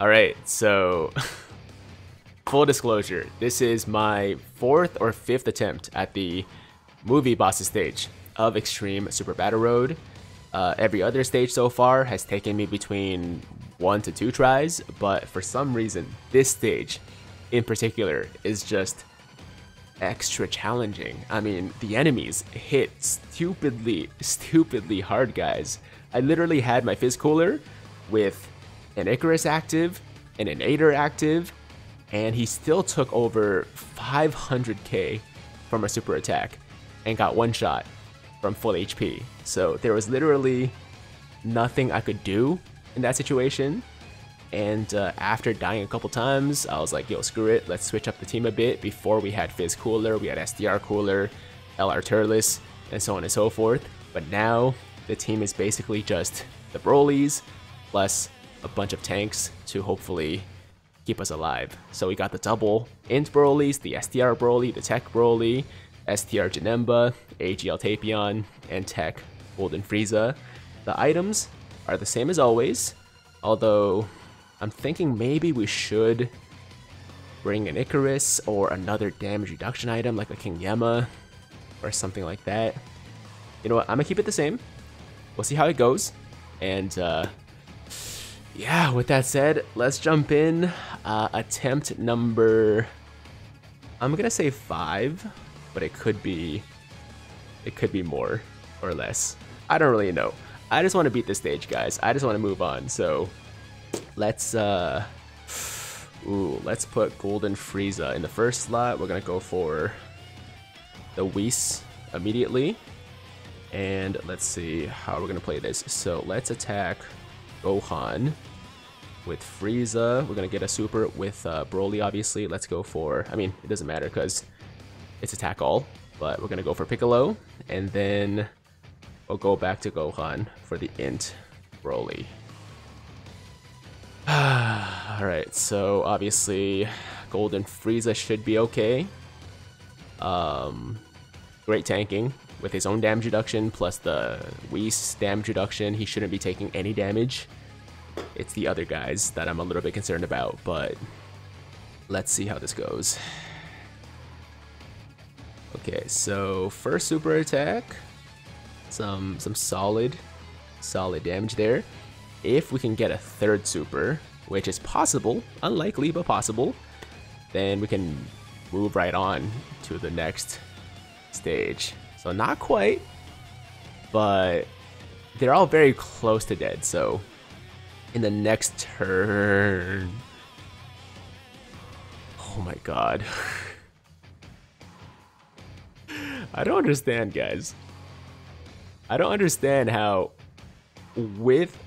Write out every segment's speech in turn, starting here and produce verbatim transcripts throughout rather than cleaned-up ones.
Alright, so full disclosure, this is my fourth or fifth attempt at the Movie Bosses stage of Extreme Super Battle Road. Uh, every other stage so far has taken me between one to two tries, but for some reason this stage in particular is just extra challenging. I mean, the enemies hit stupidly, stupidly hard, guys. I literally had my Fizz Cooler with an Icarus active and an Aider active, and he still took over five hundred K from a super attack and got one shot from full H P. So there was literally nothing I could do in that situation. And uh, after dying a couple times, I was like, yo, screw it, let's switch up the team a bit. Before, we had Fizz Cooler, we had S D R Cooler, L R Turles, and so on and so forth. But now the team is basically just the Brolies plus a bunch of tanks to hopefully keep us alive. So we got the double Int Brolies, the S D R Broly, the Tech Broly, S T R Janemba, A G L Tapion, and Tech Golden Frieza. The items are the same as always, although I'm thinking maybe we should bring an Icarus or another damage reduction item like a King Yemma or something like that. You know what, I'm gonna keep it the same. We'll see how it goes. And uh, yeah, with that said, let's jump in. Uh, attempt number, I'm gonna say five, but it could be, it could be more or less. I don't really know. I just wanna beat this stage, guys. I just wanna move on, so. Let's uh, ooh, let's put Golden Frieza in the first slot. We're gonna go for the Whis immediately, and let's see how we're gonna play this. So let's attack Gohan with Frieza. We're gonna get a super with uh, Broly, obviously. Let's go for, I mean, it doesn't matter because it's attack all, but we're gonna go for Piccolo, and then we'll go back to Gohan for the Int Broly. Alright, so obviously Golden Frieza should be okay. Um, great tanking with his own damage reduction plus the Whis damage reduction. He shouldn't be taking any damage. It's the other guys that I'm a little bit concerned about, but let's see how this goes. Okay, so first super attack. Some some solid, solid damage there. If we can get a third super, which is possible, unlikely but possible, then we can move right on to the next stage. So not quite, but they're all very close to dead. So in the next turn, oh my god. I don't understand, guys. I don't understand how with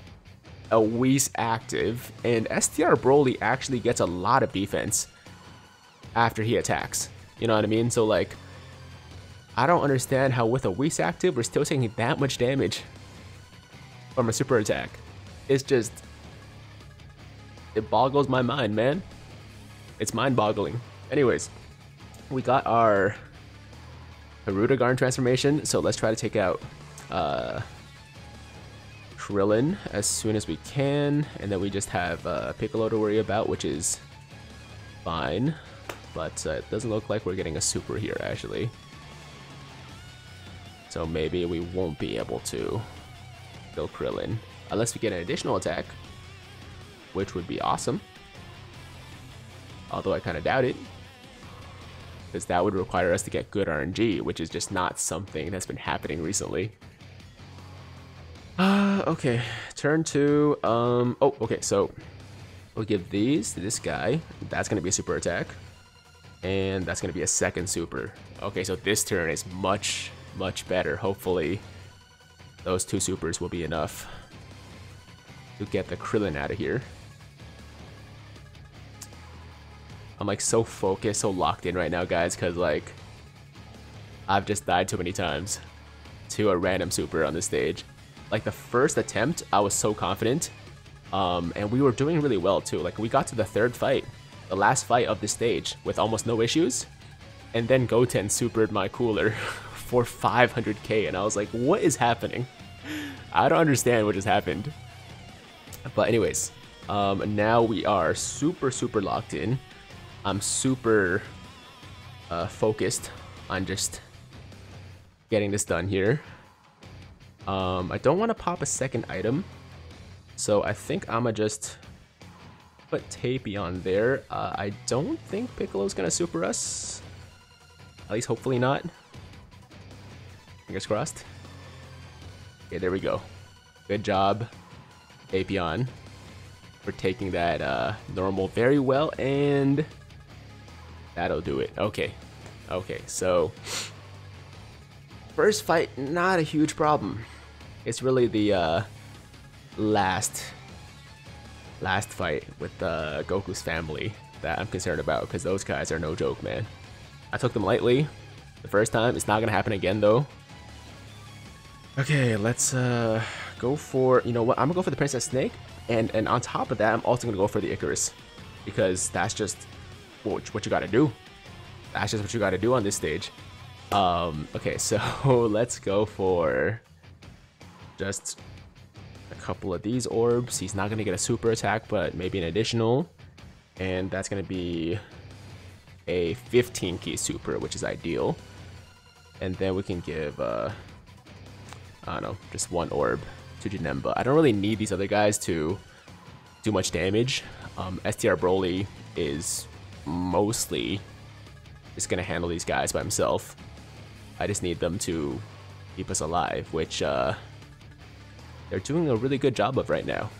a Whis active, and S T R Broly actually gets a lot of defense after he attacks. You know what I mean? So like, I don't understand how with a Whis active we're still taking that much damage from a super attack. It's just, it boggles my mind, man. It's mind-boggling. Anyways, we got our Harudagarn transformation, so let's try to take out uh, Krillin as soon as we can, and then we just have uh, Piccolo to worry about, which is fine, but uh, it doesn't look like we're getting a super here actually, so maybe we won't be able to kill Krillin unless we get an additional attack, which would be awesome, although I kind of doubt it because that would require us to get good R N G, which is just not something that's been happening recently. Uh, okay, turn two, um, oh, okay, so we'll give these to this guy. That's gonna be a super attack, and that's gonna be a second super. Okay, so this turn is much, much better. Hopefully those two supers will be enough to get the Krillin out of here. I'm like so focused, so locked in right now, guys, because like, I've just died too many times to a random super on this stage. Like the first attempt, I was so confident, um, and we were doing really well too. Like we got to the third fight, the last fight of the stage, with almost no issues, and then Goten supered my cooler for five hundred K, and I was like, what is happening? I don't understand what just happened. But anyways, Um, now we are super, super locked in. I'm super uh, focused on just getting this done here. Um, I don't want to pop a second item, so I think I'ma just put Tapion there. Uh, I don't think Piccolo's gonna super us. At least hopefully not. Fingers crossed. Okay, there we go. Good job, Tapion, for taking that uh, normal very well, and that'll do it. Okay, okay, so first fight, not a huge problem. It's really the uh, last last fight with uh, Goku's family that I'm concerned about, because those guys are no joke, man. I took them lightly the first time. It's not gonna happen again, though. Okay, let's uh, go for, you know what, I'm gonna go for the Princess Snake, and and on top of that, I'm also gonna go for the Icarus, because that's just what, what you gotta do. That's just what you gotta do on this stage. Um, okay, so let's go for just a couple of these orbs. He's not gonna get a super attack, but maybe an additional, and that's gonna be a fifteen key super, which is ideal. And then we can give uh I don't know, just one orb to Janemba. I don't really need these other guys to do much damage. Um, S D R Broly is mostly just gonna handle these guys by himself. I just need them to keep us alive, which uh, they're doing a really good job of right now.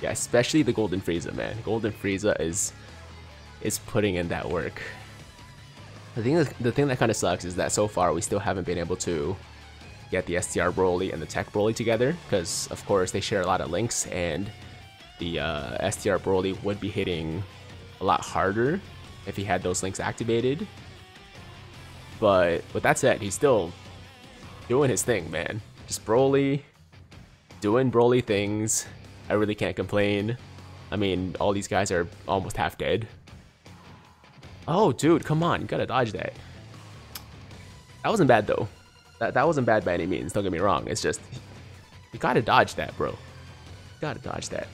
Yeah, especially the Golden Frieza, man. Golden Frieza is is putting in that work. The thing, that, the thing that kind of sucks is that so far we still haven't been able to get the S D R Broly and the Tech Broly together, because of course they share a lot of links, and the uh, S D R Broly would be hitting a lot harder if he had those links activated. But with that said, he's still doing his thing, man. Just Broly, doing Broly things. I really can't complain. I mean, all these guys are almost half dead. Oh, dude, come on, you gotta dodge that. That wasn't bad though. That wasn't bad by any means, don't get me wrong. It's just, you gotta dodge that, bro. You gotta dodge that.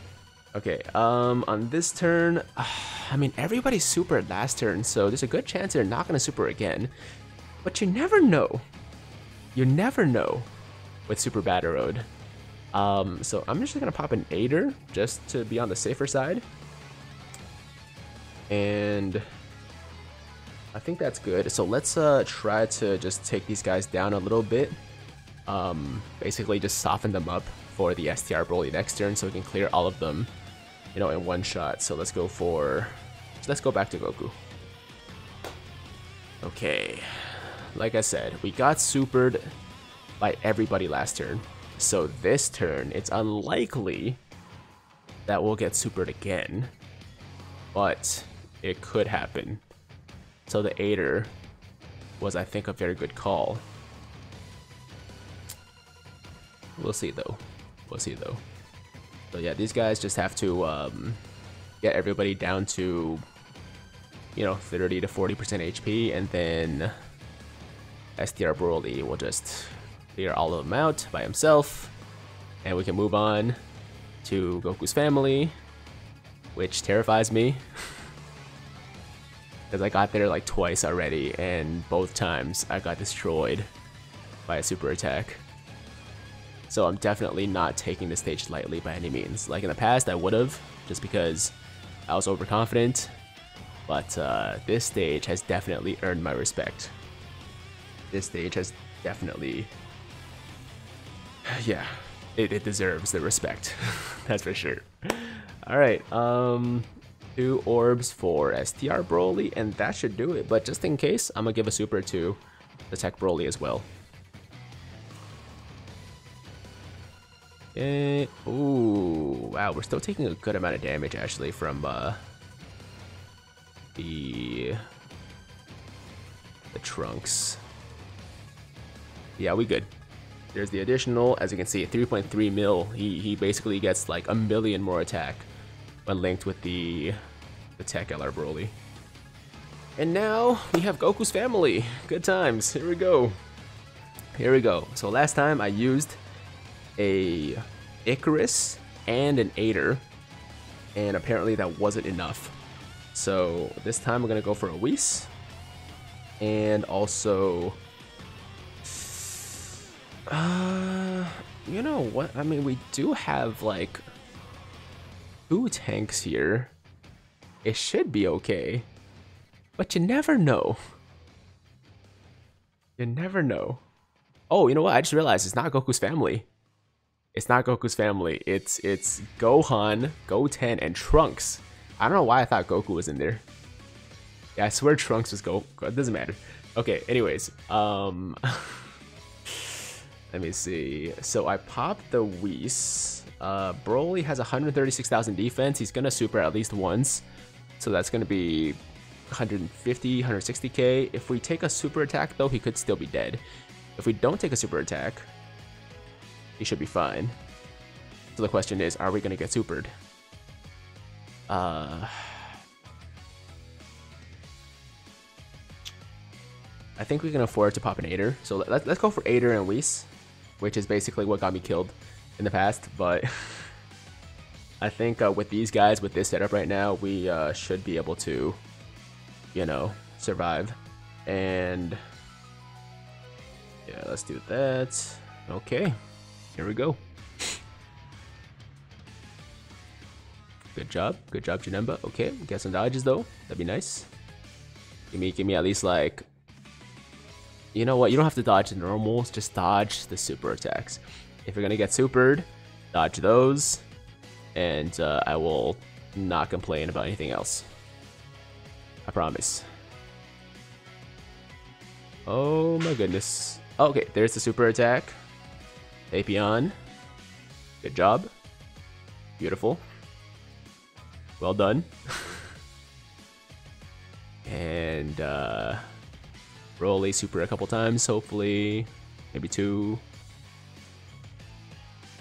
Okay, um, on this turn, uh, I mean, everybody's supered last turn, so there's a good chance they're not gonna super again. But you never know. You never know with Super Battle Road. Um, so I'm just gonna pop an Aider, just to be on the safer side. And I think that's good. So let's uh, try to just take these guys down a little bit. Um, basically just soften them up for the S D R Broly next turn, so we can clear all of them, you know, in one shot. So let's go for, let's go back to Goku. Okay, like I said, we got supered by everybody last turn. So this turn, it's unlikely that we'll get supered again, but it could happen. So the Aider was, I think, a very good call. We'll see, though. We'll see, though. So yeah, these guys just have to um, get everybody down to, you know, thirty to forty percent H P, and then S D R Broly will just clear all of them out by himself, and we can move on to Goku's family, which terrifies me. Because I got there like twice already, and both times I got destroyed by a super attack. So I'm definitely not taking this stage lightly by any means. Like in the past, I would've, just because I was overconfident. But uh, this stage has definitely earned my respect. This stage has definitely, yeah, it, it deserves the respect. That's for sure. All right. Um. Two orbs for S D R Broly, and that should do it. But just in case, I'm gonna give a super to the Tech Broly as well. Okay. Ooh, wow, we're still taking a good amount of damage actually from uh, the the Trunks. Yeah, we good. There's the additional, as you can see, three point three mil. He he basically gets like a million more attack when linked with the the Tech L R Broly. And now we have Goku's family. Good times. Here we go. Here we go. So last time I used a Icarus and an Aider and apparently that wasn't enough. So this time we're gonna go for a Whis, and also, uh, you know what? I mean, we do have like two tanks here. It should be okay, but you never know. You never know. Oh, you know what? I just realized it's not Goku's family. It's not Goku's family. It's it's Gohan, Goten, and Trunks. I don't know why I thought Goku was in there. Yeah, I swear Trunks was Goku. It doesn't matter. Okay, anyways. Um, let me see. So I popped the Whis. Uh, Broly has one hundred thirty-six thousand defense. He's going to super at least once. So that's going to be one fifty, one sixty K. If we take a super attack, though, he could still be dead. If we don't take a super attack, he should be fine. So the question is, are we going to get supered? Uh, I think we can afford to pop an Aider. So let, let's go for Aider and Whis, which is basically what got me killed in the past. But I think uh, with these guys, with this setup right now, we uh, should be able to, you know, survive. And yeah, let's do that. Okay, here we go. Good job, good job, Janemba. Okay, get some dodges though. That'd be nice. Give me, give me at least like, you know what? You don't have to dodge the normals. Just dodge the super attacks. If you're gonna get supered, dodge those, and uh, I will not complain about anything else. I promise. Oh my goodness. Okay, there's the super attack. Tapion. Good job. Beautiful. Well done. And uh, Broly super a couple times, hopefully. Maybe two.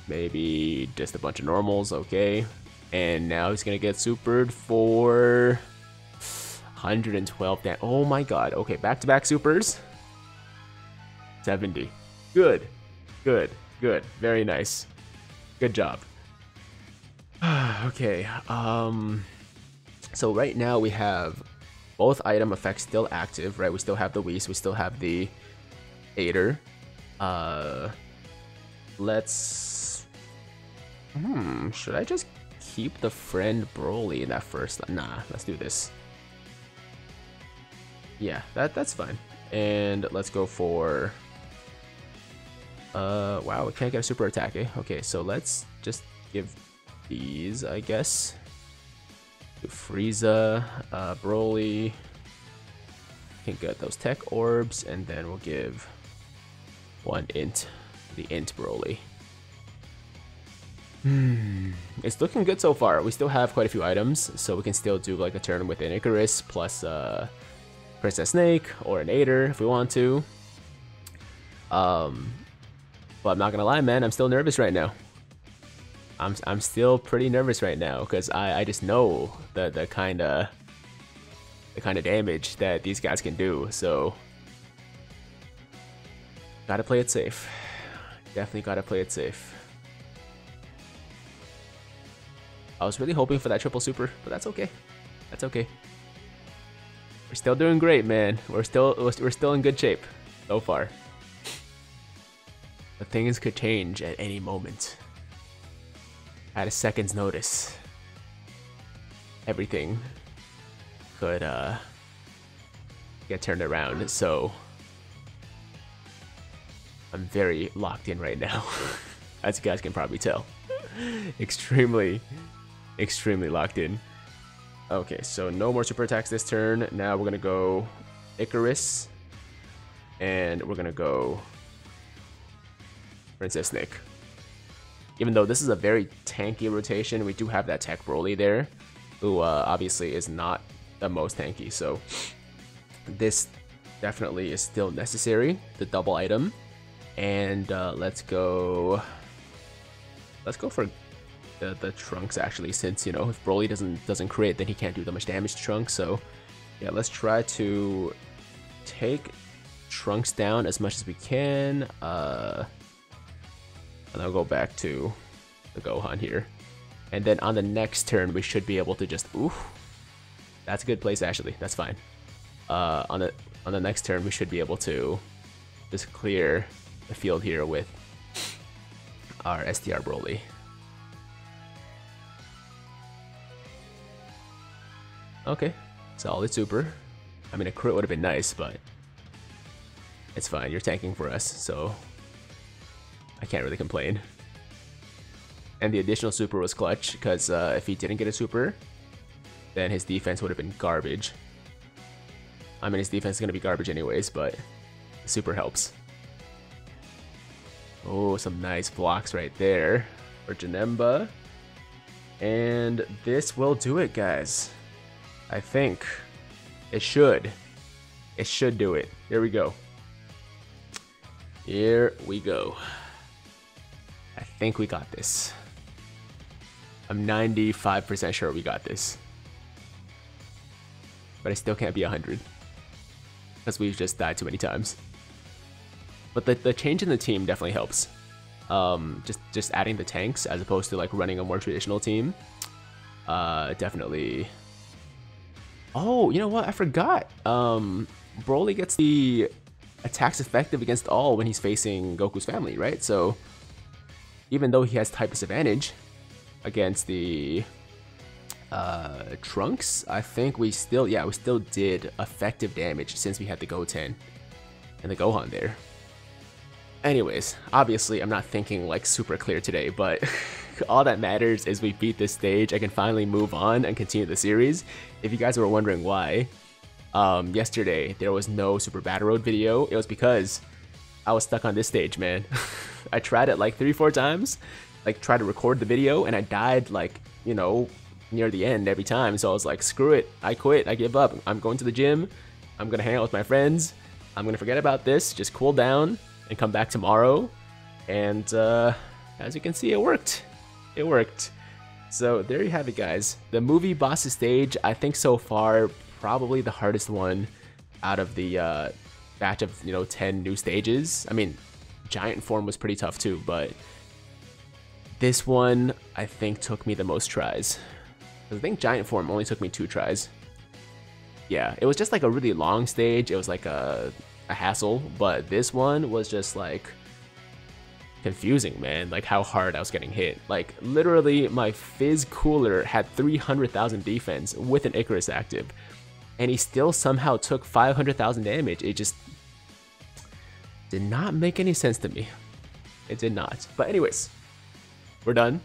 Maybe just a bunch of normals, okay. And now he's gonna get supered for one hundred twelve damage. Oh my god, okay, back-to-back supers. seventy. Good, good, good, very nice. Good job. Okay, um, so right now we have both item effects still active, right? We still have the Whis, we still have the Aider. Uh, let's, hmm, should I just keep the friend Broly in that first? Nah, let's do this. Yeah, that, that's fine. And let's go for, uh, wow, we can't get a super attack, eh? Okay, so let's just give these, I guess, to Frieza, uh, Broly. Can get those tech orbs, and then we'll give one int, the int Broly. Hmm, it's looking good so far. We still have quite a few items, so we can still do like a turn with an Icarus plus uh, Princess Snake or an Aider if we want to. Um, but I'm not gonna lie, man, I'm still nervous right now. I'm, I'm still pretty nervous right now because I, I just know the the kind of the kind of damage that these guys can do, so gotta play it safe. Definitely gotta play it safe. I was really hoping for that triple super, but that's okay. That's okay. We're still doing great, man. We're still we're still in good shape so far. But things could change at any moment. At a second's notice, everything could uh, get turned around, so I'm very locked in right now, as you guys can probably tell. Extremely, extremely locked in. Okay, so no more super attacks this turn. Now we're gonna go Icarus, and we're gonna go Princess Snake. Even though this is a very tanky rotation, we do have that tech Broly there, who uh, obviously is not the most tanky, so this definitely is still necessary, the double item. And uh, let's go let's go for the, the Trunks, actually, since, you know, if Broly doesn't doesn't crit, then he can't do that much damage to Trunks. So yeah, let's try to take Trunks down as much as we can. uh And I'll go back to the Gohan here. And then on the next turn, we should be able to just... Ooh, that's a good place, actually. That's fine. Uh, on the on the next turn, we should be able to just clear the field here with our S D R Broly. Okay, solid super. I mean, a crit would have been nice, but it's fine. You're tanking for us, so I can't really complain. And the additional super was clutch, because uh, if he didn't get a super, then his defense would have been garbage. I mean, his defense is going to be garbage anyways, but the super helps. Oh, some nice blocks right there for Janemba. And this will do it, guys. I think it should. It should do it. Here we go. Here we go. I think we got this. I'm ninety-five percent sure we got this. But I still can't be one hundred. Because we've just died too many times. But the, the change in the team definitely helps. Um, just, just adding the tanks as opposed to like running a more traditional team. Uh, definitely. Oh, you know what? I forgot. Um, Broly gets the attacks effective against all when he's facing Goku's family, right? So even though he has type disadvantage against the uh, Trunks, I think we still, yeah, we still did effective damage since we had the Goten and the Gohan there. Anyways, obviously I'm not thinking like super clear today, but all that matters is we beat this stage. I can finally move on and continue the series. If you guys were wondering why, um, yesterday there was no Super Battle Road video. It was because I was stuck on this stage, man. I tried it like three, four times, like tried to record the video, and I died like, you know, near the end every time. So I was like, screw it, I quit, I give up. I'm going to the gym, I'm gonna hang out with my friends, I'm gonna forget about this, just cool down and come back tomorrow. And uh, as you can see, it worked. It worked. So there you have it, guys. The Movie Bosses stage, I think so far, probably the hardest one out of the uh, batch of, you know, ten new stages. I mean, Giant Form was pretty tough too, but this one, I think, took me the most tries. I think Giant Form only took me two tries. Yeah, it was just like a really long stage. It was like a... a hassle, but this one was just like confusing, man. Like how hard I was getting hit. Like literally my Fizz Cooler had three hundred thousand defense with an Icarus active, and he still somehow took five hundred thousand damage. It just did not make any sense to me. It did not. But anyways, we're done.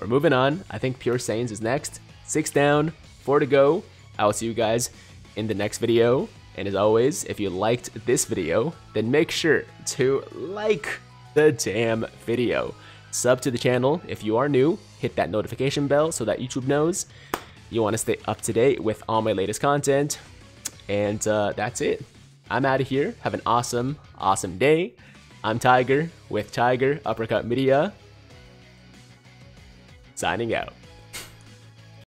We're moving on. I think Pure Saiyans is next. Six down, four to go. I will see you guys in the next video. And as always, if you liked this video, then make sure to like the damn video. Sub to the channel if you are new, hit that notification bell so that YouTube knows you want to stay up to date with all my latest content. And uh, that's it. I'm out of here. Have an awesome, awesome day. I'm Tiger with Tiger Uppercut Media, signing out.